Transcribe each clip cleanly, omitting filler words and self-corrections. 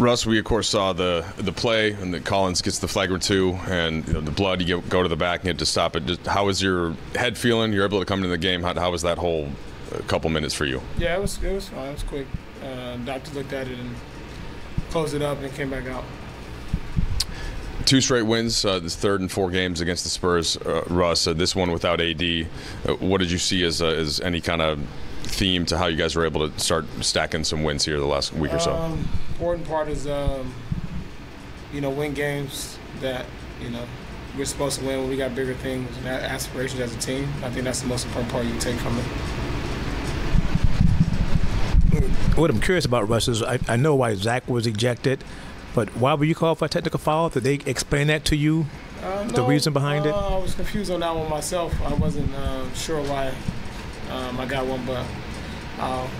Russ, we of course saw the play, and that Collins gets the flag or two, and the blood. You go to the back and get to stop it. Just how is your head feeling? You're able to come into the game. How was that whole couple minutes for you? Yeah, it was fine. It was quick. Doctor looked at it and closed it up and came back out. Two straight wins, this third and four games against the Spurs. Russ, this one without AD. What did you see as any kind of theme to how you guys were able to start stacking some wins here the last week or so? Important part is, win games that, we're supposed to win when we got bigger things and aspirations as a team. I think that's the most important part you can take from it. What I'm curious about, Russ, is I know why Zach was ejected, but why were you called for a technical foul? Did they explain that to you, the reason behind it? I was confused on that one myself. I wasn't sure why. I got one, but I'll,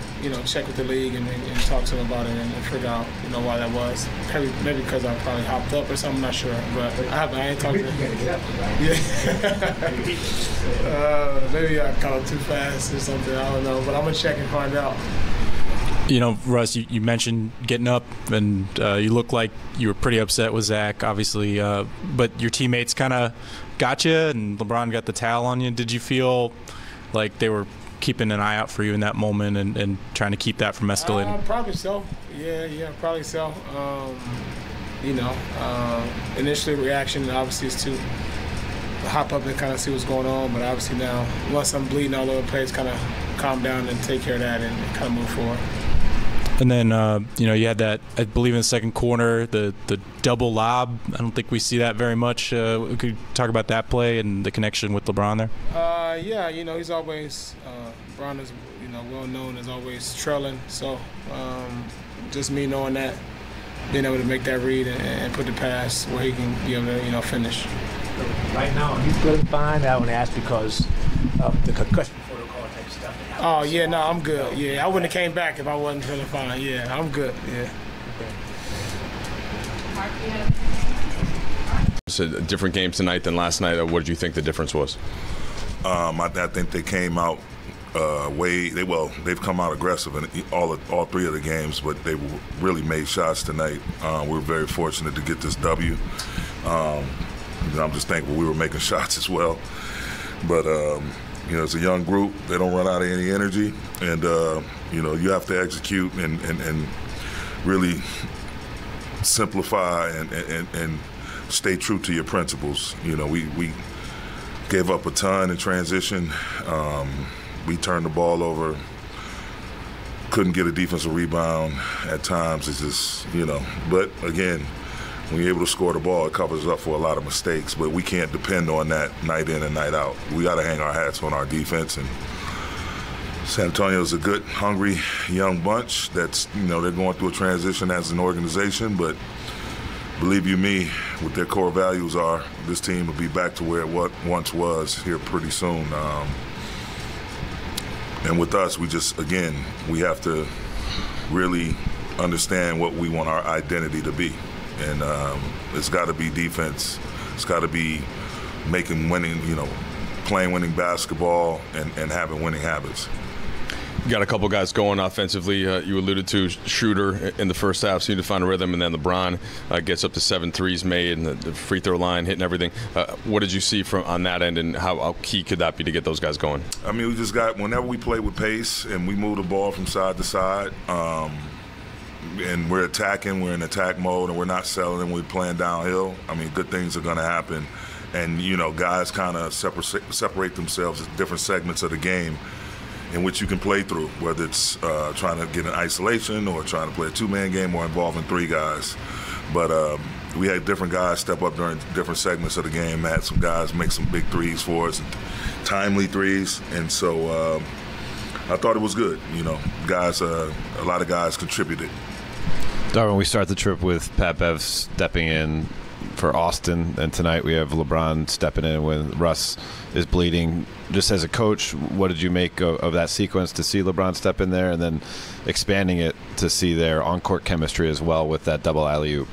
check with the league and talk to them about it and figure out, why that was. Maybe because I probably hopped up or something, I'm not sure. But I ain't talking to him. Yeah. Maybe I caught too fast or something, I don't know. But I'm going to check and find out. Russ, you mentioned getting up, and you look like you were pretty upset with Zach, obviously. But your teammates kind of got you, and LeBron got the towel on you. Did you feel like they were keeping an eye out for you in that moment and trying to keep that from escalating? Probably so. Yeah, probably so. Initial reaction obviously is to hop up and kind of see what's going on, but obviously now, once I'm bleeding all over the place, kind of calm down and take care of that and kind of move forward. And then, you had that, I believe in the second quarter, the double lob. I don't think we see that very much. We could talk about that play and the connection with LeBron there. Yeah, he's always, LeBron is, well known as always trailing. So just me knowing that, being able to make that read and put the pass where he can be able to, finish. Right now, he's good. Fine. I wouldn't ask because of the concussion. Oh, yeah, no, I'm good. Yeah, I wouldn't have came back if I wasn't feeling fine. Yeah, I'm good. Yeah. It's a different game tonight than last night. What did you think the difference was? I think they came out they've come out aggressive in all three of the games, but they really made shots tonight. We were very fortunate to get this W. I'm just thankful we were making shots as well. But, it's a young group. They don't run out of any energy. And, you have to execute and really simplify and stay true to your principles. We gave up a ton in transition. We turned the ball over. Couldn't get a defensive rebound at times. It's just, But, again, when you're able to score the ball, it covers up for a lot of mistakes, but we can't depend on that night in and night out. We got to hang our hats on our defense, and San Antonio's a good, hungry, young bunch that's, they're going through a transition as an organization, but believe you me, what their core values are, this team will be back to where it once was here pretty soon. And with us, we just, again, we have to really understand what we want our identity to be. And it's got to be defense. It's got to be making winning, playing winning basketball and having winning habits. You got a couple guys going offensively. You alluded to Schroder in the first half, seemed to find a rhythm, and then LeBron gets up to 7 threes made and the free throw line hitting everything. What did you see on that end, and how key could that be to get those guys going? I mean, we just got, whenever we play with pace and we move the ball from side to side, and we're attacking, we're in attack mode, and we're not settling, we're playing downhill, I mean, good things are going to happen. And, guys kind of separate themselves at different segments of the game in which you can play through, whether it's trying to get in isolation or trying to play a two-man game or involving 3 guys. But we had different guys step up during different segments of the game. Had some guys make some big threes for us, timely threes, and so I thought it was good. Guys, a lot of guys contributed. Darvin, we start the trip with Pat Bev stepping in for Austin, and tonight we have LeBron stepping in when Russ is bleeding. Just as a coach, what did you make of that sequence to see LeBron step in there and then expanding it to see their on-court chemistry as well with that double alley-oop?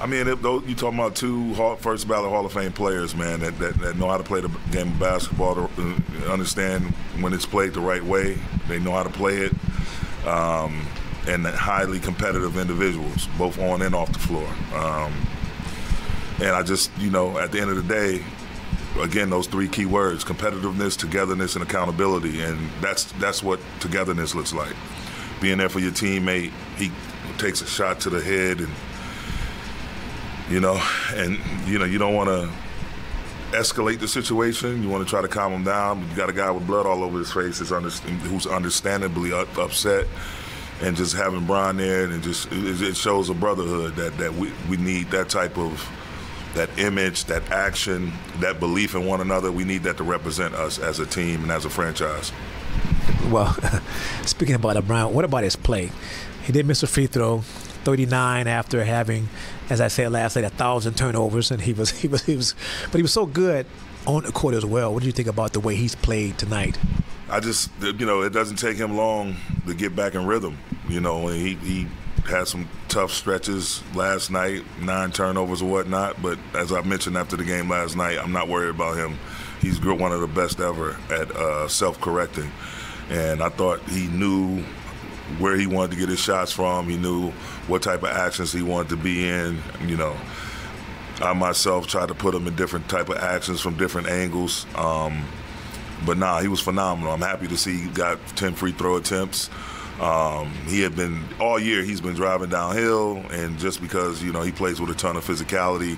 I mean, you're talking about 2 first ballot Hall of Fame players, man, that know how to play the game of basketball, to understand when it's played the right way. They know how to play it. and highly competitive individuals, both on and off the floor. And I just, you know, at the end of the day, again, those three key words: competitiveness, togetherness, and accountability. And that's what togetherness looks like. Being there for your teammate. He takes a shot to the head, and you know, you don't want to escalate the situation. You want to try to calm him down. You got a guy with blood all over his face who's understandably upset, and just having Bron there, and just it shows a brotherhood that we need, that type of, that image, that action, that belief in one another. We need that to represent us as a team and as a franchise. Well, speaking about LeBron, what about his play? He did miss a free throw, 39, after having, as I said last night, 1,000 turnovers, and he was so good on the court as well. What do you think about the way he's played tonight? I just, you know, it doesn't take him long to get back in rhythm. You know, he had some tough stretches last night, 9 turnovers or whatnot. But as I mentioned after the game last night, I'm not worried about him. He's one of the best ever at self-correcting. And I thought he knew where he wanted to get his shots from. He knew what type of actions he wanted to be in. You know, I myself tried to put him in different type of actions from different angles. But nah, he was phenomenal. I'm happy to see he got 10 free throw attempts. He had been, all year, he's been driving downhill, and just because, you know, he plays with a ton of physicality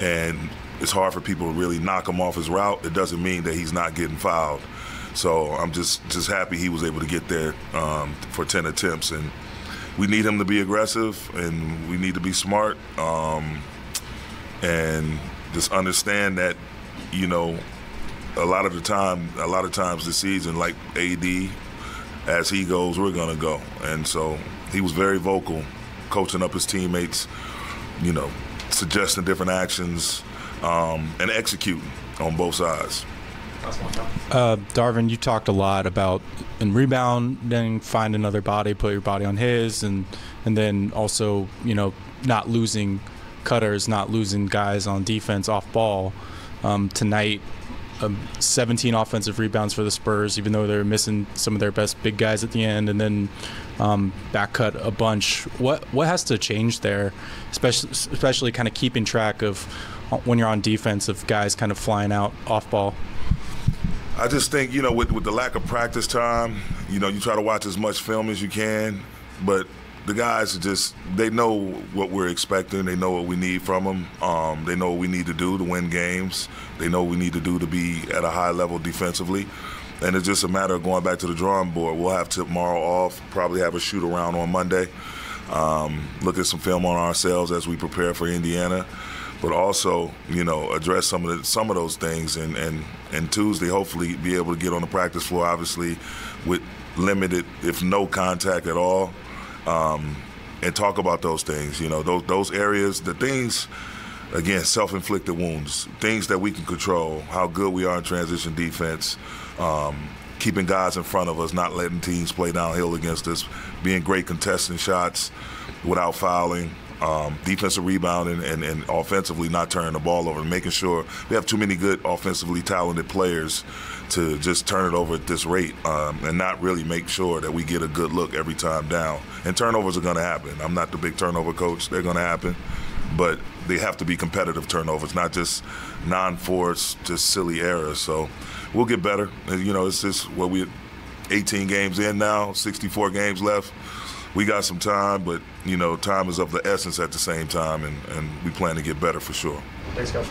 and it's hard for people to really knock him off his route, it doesn't mean that he's not getting fouled. So I'm just happy he was able to get there for 10 attempts. And we need him to be aggressive, and we need to be smart, and just understand that, you know, a lot of times this season, like AD, as he goes, we're gonna go. And so he was very vocal, coaching up his teammates, you know, suggesting different actions, and executing on both sides. Darvin, you talked a lot about in rebounding, find another body, put your body on his, and then also, you know, not losing cutters, not losing guys on defense off ball. Tonight, 17 offensive rebounds for the Spurs, even though they're missing some of their best big guys at the end, and then back cut a bunch. What has to change there, especially kind of keeping track of when you're on defense of guys kind of flying out off ball? I just think, you know, with the lack of practice time, you know, you try to watch as much film as you can, but the guys are just, they know what we're expecting. They know what we need from them. They know what we need to do to win games. They know what we need to do to be at a high level defensively. And it's just a matter of going back to the drawing board. We'll have tomorrow off, probably have a shoot around on Monday, look at some film on ourselves as we prepare for Indiana. But also, you know, address some of those things, and Tuesday hopefully be able to get on the practice floor, obviously with limited, if no contact at all, and talk about those things. You know, those areas, the things, again, self-inflicted wounds, things that we can control, how good we are in transition defense, keeping guys in front of us, not letting teams play downhill against us, being great contesting shots without fouling. Defensive rebounding and offensively not turning the ball over, and making sure we have too many good offensively talented players to just turn it over at this rate, and not really make sure that we get a good look every time down. And turnovers are going to happen. I'm not the big turnover coach. They're going to happen. But they have to be competitive turnovers, not just non-forced, just silly errors. So we'll get better. And, you know, it's just what we're 18 games in now, 64 games left. We got some time, but, you know, time is of the essence at the same time, and we plan to get better for sure. Thanks, Coach.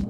Yeah.